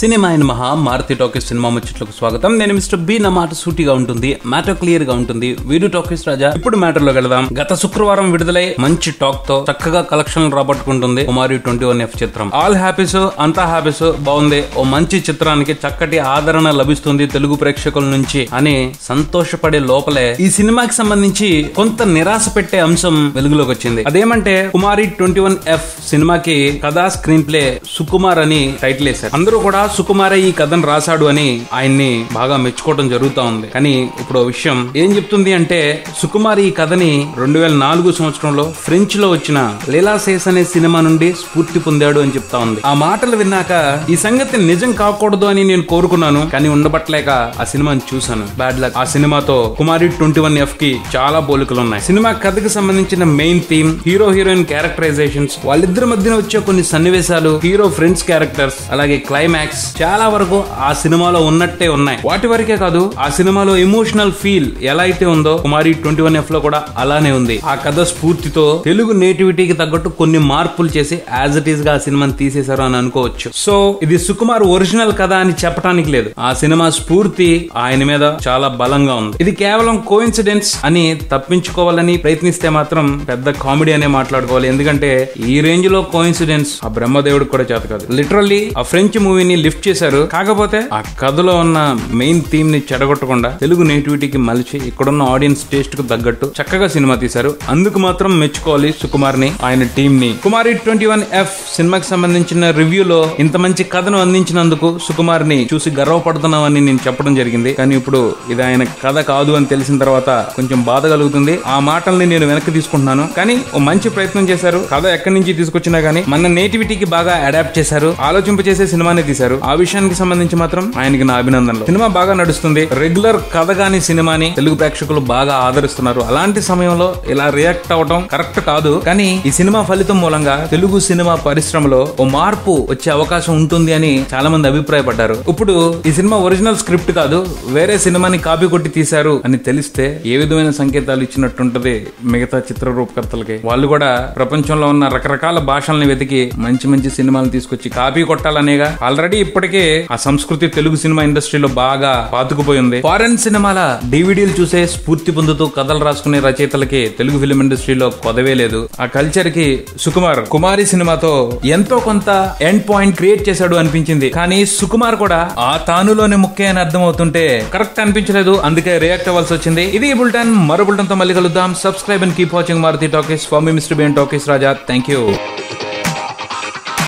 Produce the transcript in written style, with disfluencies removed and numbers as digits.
Cinema అయిన మహా Maruti talkies cinema ముచ్చట్లకు స్వాగతం. నేను మిస్టర్ బి. నా మాట సూటిగా ఉంటుంది, మ్యాటర్ క్లియర్ గా ఉంటుంది. వీడియో టాకీస్ రాజా, ఇప్పుడు మ్యాటర్ లో వెళదాం. గత శుక్రవారం విడుదలై మంచి టాక్ తో చక్కగా కలెక్షన్ రాబట్టుకుంటుంది కుమారి 21F చిత్రం. ఆల్ హ్యాపీస్, అంతా హ్యాపీస్, బాగుంది. ఓ మంచి చిత్రానికి చక్కటి ఆదరణ లభిస్తుంది తెలుగు ప్రేక్షకుల నుంచి అని సంతోషపడే లోపలే ఈ సినిమాకి సంబంధించి కొంత నిరాశ పెట్టే అంశం వెలుగులోకి వచ్చింది. అదేమంటే కుమారి 21F సినిమాకి కథా స్క్రీన్ ప్లే సుకుమార్ అని టైటిల్ వేశారు. అందరూ కూడా సుకుమారే ఈ కథను రాశాడు అని ఆయన్ని బాగా మెచ్చుకోవడం జరుగుతా ఉంది. కానీ ఇప్పుడు విషయం ఏం చెప్తుంది అంటే, సుకుమార్ ఈ కథని 2004 సంవత్సరంలో ఫ్రెంచ్ లో వచ్చిన లీలా సేస్ అనే సినిమా నుండి స్ఫూర్తి పొందాడు అని చెప్తా ఉంది. ఆ మాటలు విన్నాక ఈ సంగతి నిజం కాకూడదు అని నేను కోరుకున్నాను, కానీ ఉండబట్టలేక ఆ సినిమాని చూశాను. Bad luck. ఆ సినిమాతో కుమారి 21F కి చాలా పోలికలు ఉన్నాయి. సినిమా కథకి సంబంధించిన main theme, hero heroine characterisations, వాళ్ళిద్దరి మధ్యన వచ్చే కొన్ని సన్నివేశాలు, హీరో ఫ్రెండ్స్ క్యారెక్టర్స్, అలాగే క్లైమాక్స్ చాలా వరకు ఆ సినిమాలో ఉన్నట్టే ఉన్నాయి. వాటి వరకే కాదు, ఆ సినిమాలో ఎమోషనల్ ఫీల్ ఎలా అయితే ఉందో కుమారి 21F లో కూడా అలానే ఉంది. ఆ కథ స్ఫూర్తితో తెలుగు నేటివిటీకి తగ్గట్టు కొన్ని మార్పులు చేసి యాజ్ ఇట్ ఈస్ గా ఆ సినిమాని తీసేశారు అని అనుకోవచ్చు. సో ఇది సుకుమార్ ఒరిజినల్ కథ అని చెప్పడానికి లేదు. ఆ సినిమా స్ఫూర్తి ఆయన మీద చాలా బలంగా ఉంది. ఇది కేవలం కోఇన్సిడెన్స్ అని తప్పించుకోవాలని ప్రయత్నిస్తే మాత్రం పెద్ద కామెడీ అనే మాట్లాడుకోవాలి. ఎందుకంటే ఈ రేంజ్ లో కోఇన్సిడెన్స్ ఆ బ్రహ్మదేవుడు కూడా చేత కాదు. లిటరల్లీ ఆ ఫ్రెంచ్ మూవీని లిఫ్ట్ చేశారు. కాకపోతే ఆ కథలో ఉన్న మెయిన్ థీమ్ ని చెడగొట్టకుండా తెలుగు నేటివిటీకి మలిచి ఇక్కడున్న ఆడియన్స్ టేస్ట్ కు తగ్గట్టు చక్కగా సినిమా తీశారు. అందుకు మాత్రం మెచ్చుకోవాలి సుకుమార్ ని, ఆయన టీమ్ ని. కుమారి 21F సినిమాకి సంబంధించిన రివ్యూలో ఇంత మంచి కథను అందించినందుకు సుకుమార్ ని చూసి గర్వపడుతున్నామని నేను చెప్పడం జరిగింది. కానీ ఇప్పుడు ఇది ఆయన కథ కాదు అని తెలిసిన తర్వాత కొంచెం బాధ కలుగుతుంది. ఆ మాటల్ని నేను వెనక్కి తీసుకుంటున్నాను. కానీ ఓ మంచి ప్రయత్నం చేశారు. కథ ఎక్కడి నుంచి తీసుకొచ్చినా గానీ మన నేటివిటీకి బాగా అడాప్ట్ చేశారు. ఆలోచింపచేసే సినిమాని తీశారు. ఆ విషయానికి సంబంధించి మాత్రం ఆయనకి నా అభినందనలు. సినిమా బాగా నడుస్తుంది. రెగ్యులర్ కథ గాని సినిమాని తెలుగు ప్రేక్షకులు బాగా ఆదరిస్తున్నారు. అలాంటి సమయంలో ఇలా రియాక్ట్ అవడం కరెక్ట్ కాదు. కానీ ఈ సినిమా ఫలితం మూలంగా తెలుగు సినిమా పరిశ్రమలో ఓ మార్పు వచ్చే అవకాశం ఉంటుంది అని చాలా మంది అభిప్రాయపడ్డారు. ఇప్పుడు ఈ సినిమా ఒరిజినల్ స్క్రిప్ట్ కాదు, వేరే సినిమాని కాపీ కొట్టి తీశారు అని తెలిస్తే ఏ విధమైన సంకేతాలు ఇచ్చినట్టుంటది మిగతా చిత్ర రూపకర్తలకి. వాళ్ళు కూడా ప్రపంచంలో ఉన్న రకరకాల భాషల్ని వెతికి మంచి మంచి సినిమాలు తీసుకొచ్చి కాపీ కొట్టాలనేగా. ఆల్రెడీ ఇప్పటికే ఆ సంస్కృతి తెలుగు సినిమా ఇండస్ట్రీలో బాగా పాతుకుపోయింది. ఫారెన్ సినిమాల డివిడీలు చూసే స్ఫూర్తి పొందుతూ కథలు రాసుకునే రచయితలకి తెలుగు ఫిలిం ఇండస్ట్రీలో కొదవే లేదు. ఆ కల్చర్ కి సుకుమార్ కుమారి సినిమాతో ఎంతో కొంత ఎండ్ పాయింట్ క్రియేట్ చేశాడు అనిపించింది. కానీ సుకుమార్ కూడా ఆ తానులోనే ముఖ్య అని అర్థం అవుతుంటే కరెక్ట్ అనిపించలేదు. అందుకే రియాక్ట్ అవ్వాల్సి వచ్చింది. ఇది బులెటిన్. మరో బులెటిన్ తో మళ్ళీ కలుద్దాం. Subscribe and keep watching Maruthi Talkies. For me mister B and Talkies Raja. Thank you.